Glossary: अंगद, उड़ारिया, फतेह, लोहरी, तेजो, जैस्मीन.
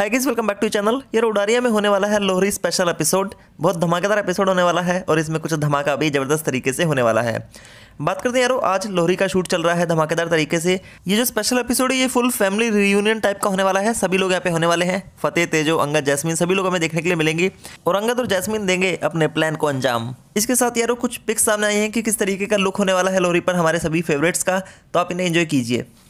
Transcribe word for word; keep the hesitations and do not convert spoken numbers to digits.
Hi guys, welcome back to channel. यार उड़ारिया में होने वाला है लोहरी स्पेशल एपिसोड। बहुत धमाकेदार एपिसोड होने वाला है और इसमें कुछ धमाका भी ज़बरदस्त तरीके से होने वाला है। बात करते हैं यारो, आज लोहरी का शूट चल रहा है धमाकेदार तरीके से। ये जो स्पेशल एपिसोड है ये फुल फैमिली रियूनियन टाइप का होने वाला है। सभी लोग यहाँ पे होने वाले हैं, फतेह, तेजो, अंगद, जैस्मीन सभी लोग हमें देखने के लिए मिलेंगे और अंगद और जैस्मीन देंगे अपने प्लान को अंजाम। इसके साथ यारो कुछ पिक्स सामने आई हैं कि किस तरीके का लुक होने वाला है लोहरी पर हमारे सभी फेवरेट्स का, तो आप इन्हें एंजॉय कीजिए।